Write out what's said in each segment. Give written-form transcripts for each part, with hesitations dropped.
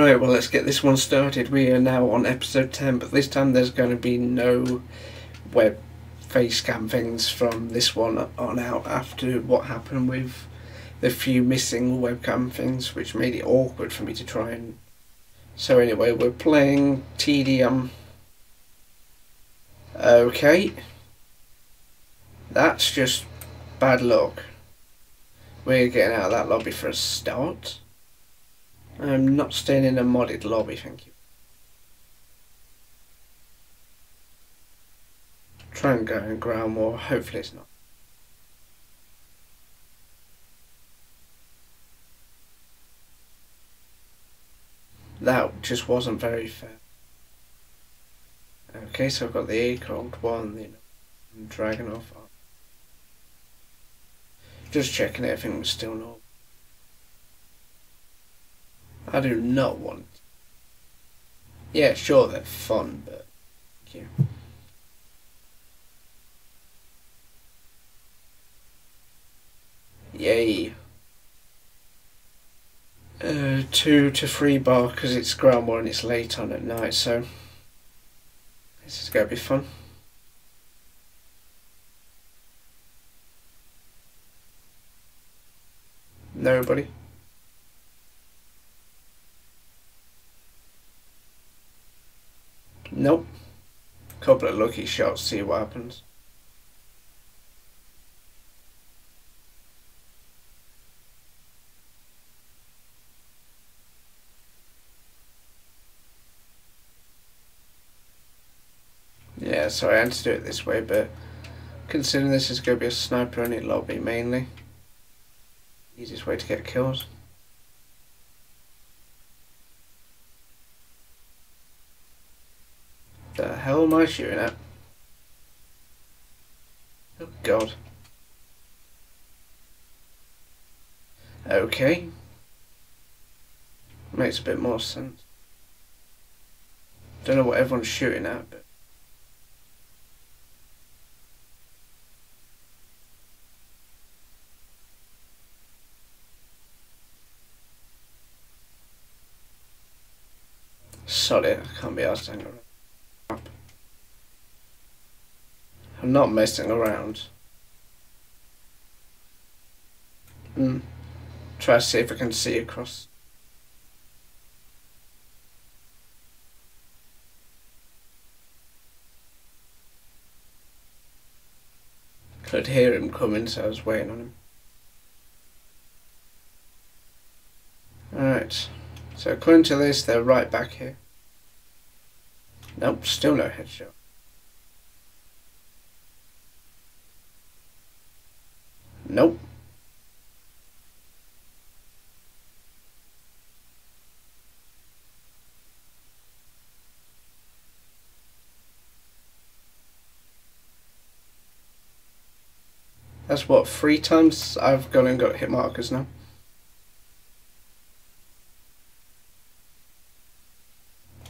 Right, well, let's get this one started. We are now on episode 10, but this time there's going to be no web face cam things from this one on out after what happened with the few missing webcam things, which made it awkward for me to try and... So anyway, we're playing TDM. Okay. That's just bad luck. We're getting out of that lobby for a start. I'm not staying in a modded lobby, thank you. Try and go and ground war, hopefully it's not. That just wasn't very fair. Okay, so I've got the ACOG one, the Dragon off. Just checking everything was still normal. I do not want. Yeah, sure, they're fun, but thank you. Yay. 2 to 3 bar because it's ground war and it's late on at night, so this is going to be fun. Nobody. Nope. Couple of lucky shots, see what happens. Yeah, sorry I had to do it this way, but considering this is going to be a sniper only lobby mainly, easiest way to get kills. The hell am I shooting at? Oh god. Okay. Makes a bit more sense. Don't know what everyone's shooting at, but sorry, I can't be asked to hang around. I'm not messing around. Try to see if I can see across. Could hear him coming, so I was waiting on him. Alright, so according to this, they're right back here. Nope, still no headshot. Nope. That's what, 3 times I've gone and got hit markers now.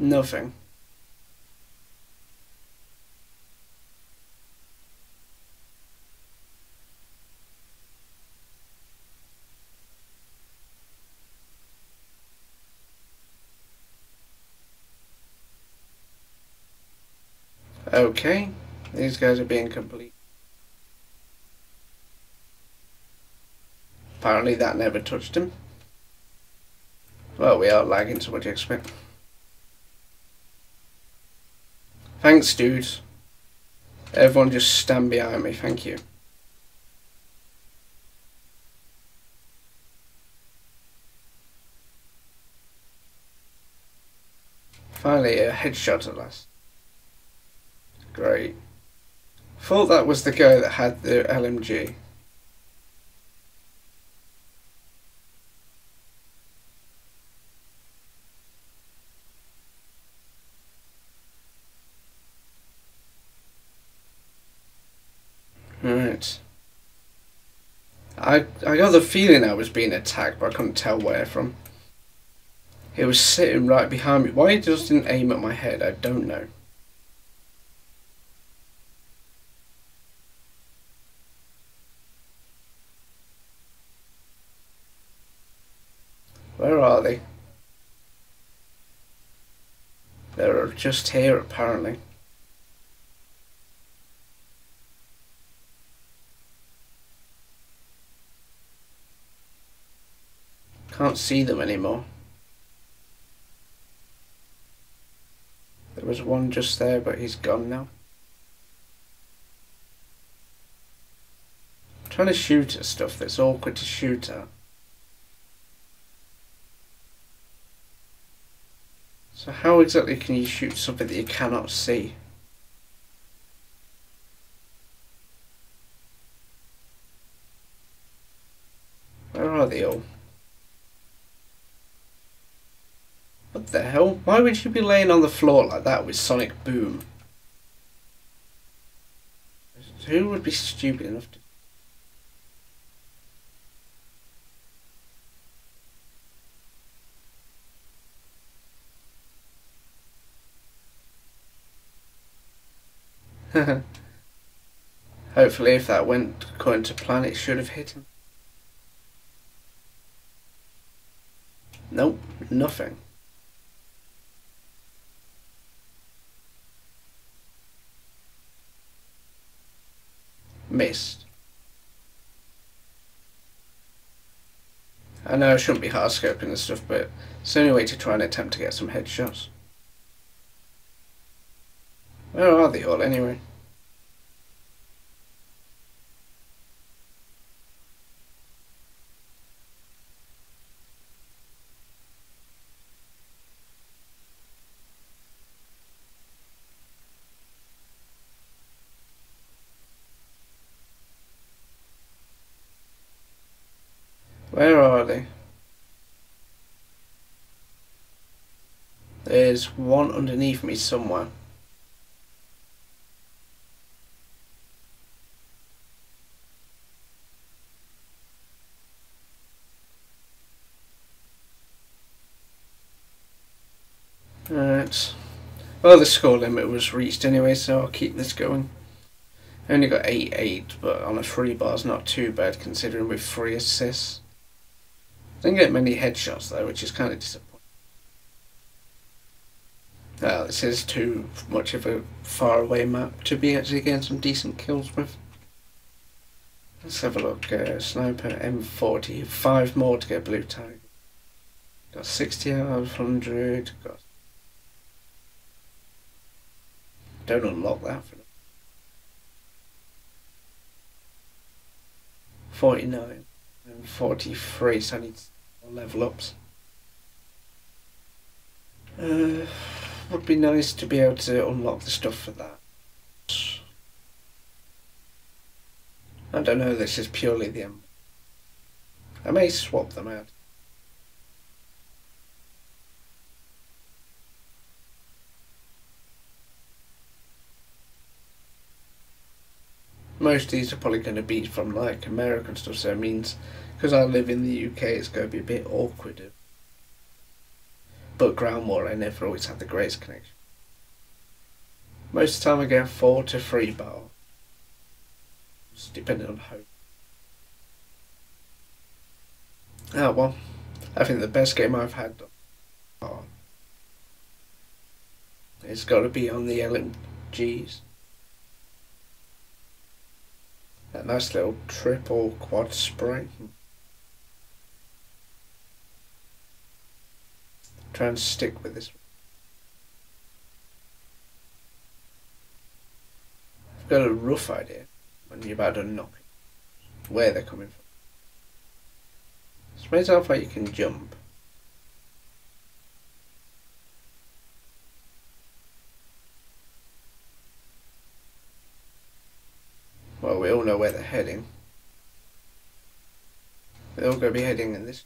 Nothing. Okay, these guys are being complete. Apparently that never touched him. Well, we are lagging, so what do you expect? Thanks, dudes. Everyone just stand behind me, thank you. Finally a headshot at last. Great. Thought that was the guy that had the LMG. Alright. I got the feeling I was being attacked, but I couldn't tell where from. It was sitting right behind me. Why it just didn't aim at my head, I don't know. Where are they? just here apparently. Can't see them anymore. There was one just there, but he's gone now. I'm trying to shoot at stuff that's awkward to shoot at. So how exactly can you shoot something that you cannot see? Where are they all? What the hell? Why would you be laying on the floor like that with Sonic Boom? Who would be stupid enough to... Hopefully if that went according to plan it should have hit him. Nope, nothing. Missed. I know I shouldn't be hard scoping and stuff, but it's the only way to try and attempt to get some headshots. Where are they all anyway? Where are they? There's one underneath me somewhere. Alright. Well, the score limit was reached anyway, so I'll keep this going. I only got 8-8, but on a free bar it's not too bad considering with 3 assists. Didn't get many headshots though, which is kind of disappointing. Well, this is too much of a faraway map to be actually getting some decent kills with. Let's have a look. Sniper M40, 5 more to get Blue Tiger. Got 60 out of 100. Got... Don't unlock that for them. 49. And 43, so I need level ups. Would be nice to be able to unlock the stuff for that. I don't know, this is purely the M. I may swap them out. Most of these are probably going to be from like American stuff, so it means because I live in the UK it's going to be a bit awkward. But ground war I never always had the greatest connection. Most of the time I get 4 to 3 barrel, just depending on how. Ah well, I think the best game I've had it's got to be on the LMGs. That nice little triple quad spray. Try and stick with this. I've got a rough idea when you're about to knock it, where they're coming from. It's amazing how far you can jump. Well, we all know where they're heading. They're all going to be heading in this.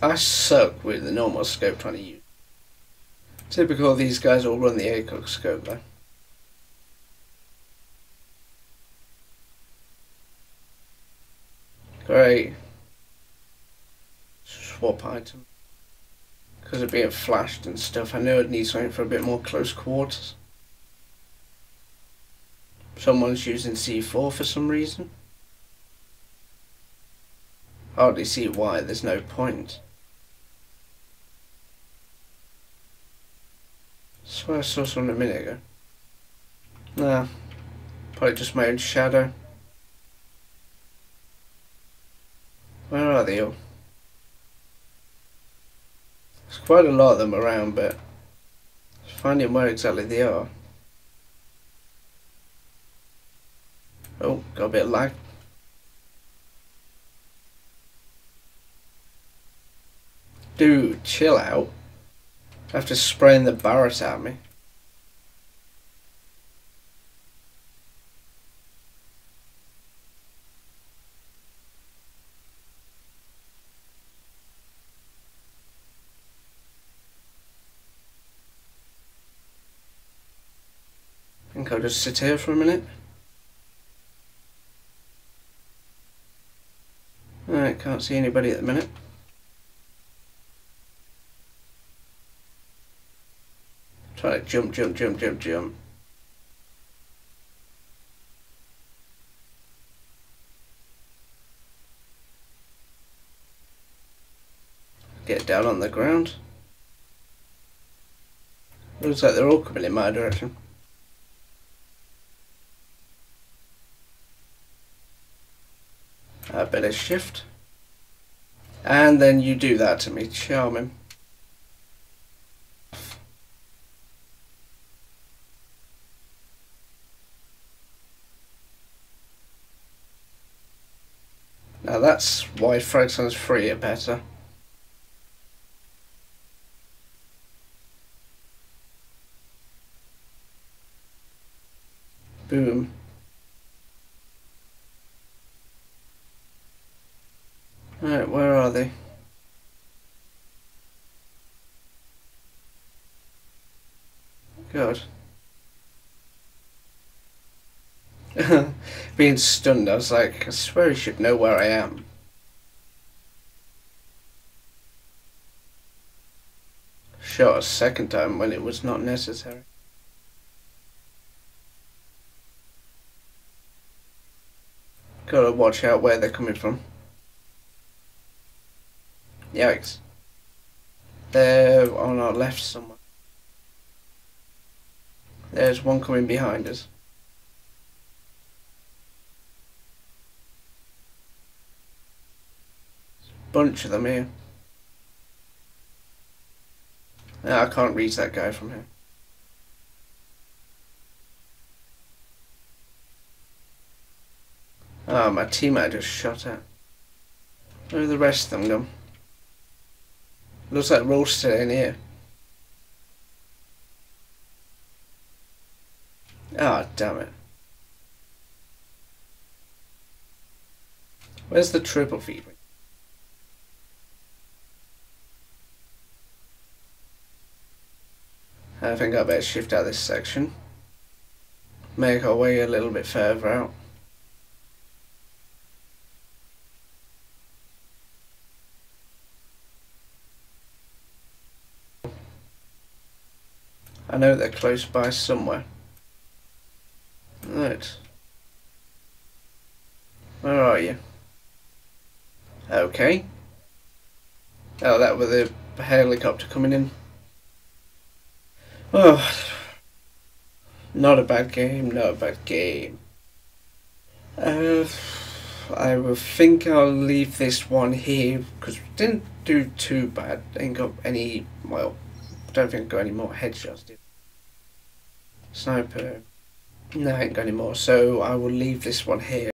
I suck with the normal scope trying to use. Typical, these guys all run the ACOG scope though. Great. Swap item. Because of being flashed and stuff, I know I'd need something for a bit more close quarters. Someone's using C4 for some reason. Hardly see why, there's no point. Swear I saw someone a minute ago. Nah, probably just my own shadow. Where are they all? There's quite a lot of them around, but finding where exactly they are. Oh, got a bit of lag. Dude, chill out. After spraying the Barrett at me. I think I'll just sit here for a minute. Alright, can't see anybody at the minute. Try to jump. Get down on the ground. Looks like they're all coming in my direction. I better shift. And then you do that to me, charming. Now that's why frag sounds free are better. Boom. Alright, where are they? God. Being stunned, I was like, I swear he should know where I am. Shot a second time when it was not necessary. Gotta watch out where they're coming from. Yikes. They're on our left somewhere. There's one coming behind us. Bunch of them here. No, I can't reach that guy from here. Ah, oh, my teammate just shot at. Where are the rest of them gone? Looks like we're all still in here. Ah, oh, damn it. Where's the triple feed? I think I better shift out of this section. Make our way a little bit further out. I know they're close by somewhere. Right. Where are you? Okay. Oh, that was the helicopter coming in. Oh, not a bad game, not a bad game. I will think I'll leave this one here because we didn't do too bad. Ain't got any, well, don't think I got any more headshots. Did sniper? No, I ain't got any more. So I will leave this one here.